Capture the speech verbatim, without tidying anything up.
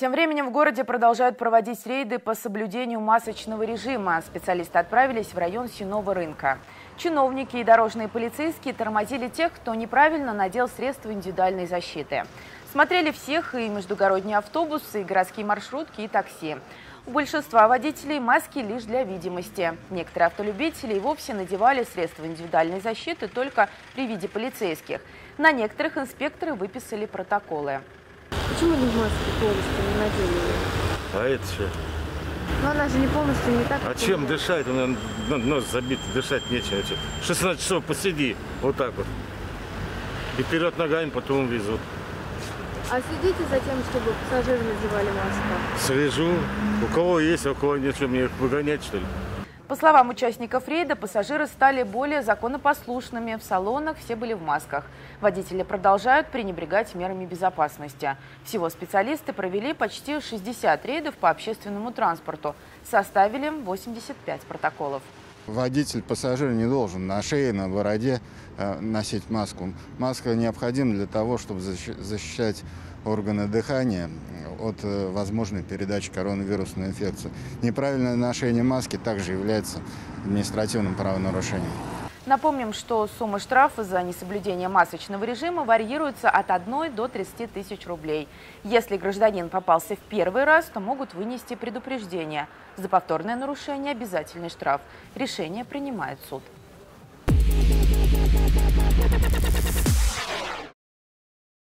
Тем временем в городе продолжают проводить рейды по соблюдению масочного режима. Специалисты отправились в район Сенного рынка. Чиновники и дорожные полицейские тормозили тех, кто неправильно надел средства индивидуальной защиты. Смотрели всех — и междугородние автобусы, и городские маршрутки, и такси. У большинства водителей маски лишь для видимости. Некоторые автолюбители и вовсе надевали средства индивидуальной защиты только при виде полицейских. На некоторых инспекторы выписали протоколы. Почему они маски полностью не надели? А это что? Ну она же не полностью не так. А чем дышать? У меня нос забит, дышать нечем. шестнадцать часов посиди вот так вот. И вперед ногами потом везут. А следите за тем, чтобы пассажиры надевали маску? Слежу. У кого есть, а у кого нет, что мне их выгонять, что ли? По словам участников рейда, пассажиры стали более законопослушными. В салонах все были в масках. Водители продолжают пренебрегать мерами безопасности. Всего специалисты провели почти шестьдесят рейдов по общественному транспорту. Составили восемьдесят пять протоколов. Водитель, пассажир не должен на шее, на бороде носить маску. Маска необходима для того, чтобы защищать органы дыхания от возможной передачи коронавирусной инфекции. Неправильное ношение маски также является административным правонарушением. Напомним, что сумма штрафа за несоблюдение масочного режима варьируется от одной до тридцати тысяч рублей. Если гражданин попался в первый раз, то могут вынести предупреждение. За повторное нарушение обязательный штраф. Решение принимает суд.